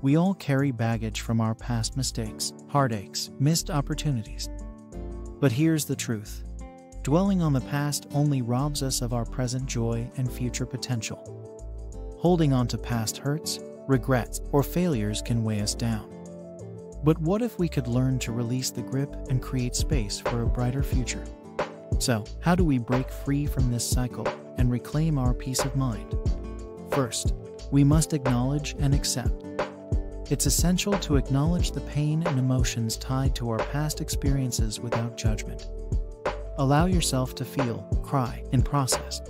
We all carry baggage from our past mistakes, heartaches, missed opportunities. But here's the truth. Dwelling on the past only robs us of our present joy and future potential. Holding on to past hurts, regrets, or failures can weigh us down. But what if we could learn to release the grip and create space for a brighter future? So, how do we break free from this cycle and reclaim our peace of mind? First, we must acknowledge and accept. It's essential to acknowledge the pain and emotions tied to our past experiences without judgment. Allow yourself to feel, cry, and process.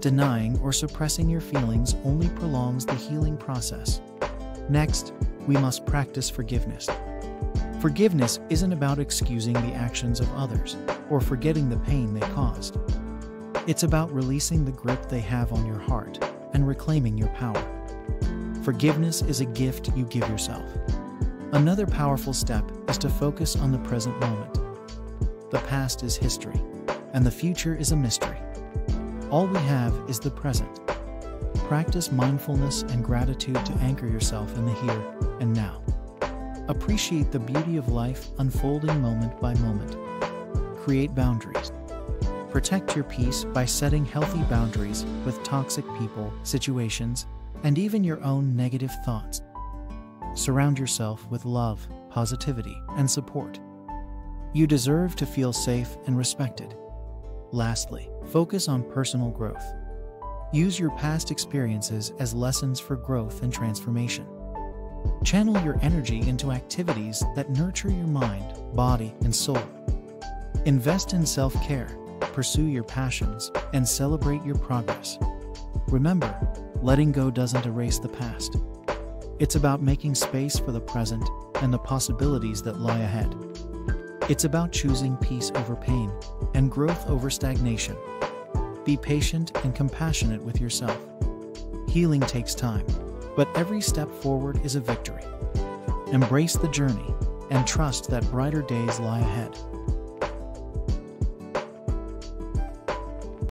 Denying or suppressing your feelings only prolongs the healing process. Next, we must practice forgiveness. Forgiveness isn't about excusing the actions of others or forgetting the pain they caused. It's about releasing the grip they have on your heart and reclaiming your power. Forgiveness is a gift you give yourself. Another powerful step is to focus on the present moment. The past is history, and the future is a mystery. All we have is the present. Practice mindfulness and gratitude to anchor yourself in the here and now. Appreciate the beauty of life unfolding moment by moment. Create boundaries. Protect your peace by setting healthy boundaries with toxic people, situations, and even your own negative thoughts. Surround yourself with love, positivity, and support. You deserve to feel safe and respected. Lastly, focus on personal growth. Use your past experiences as lessons for growth and transformation. Channel your energy into activities that nurture your mind, body, and soul. Invest in self-care, pursue your passions, and celebrate your progress. Remember, letting go doesn't erase the past. It's about making space for the present and the possibilities that lie ahead. It's about choosing peace over pain and growth over stagnation. Be patient and compassionate with yourself. Healing takes time, but every step forward is a victory. Embrace the journey and trust that brighter days lie ahead.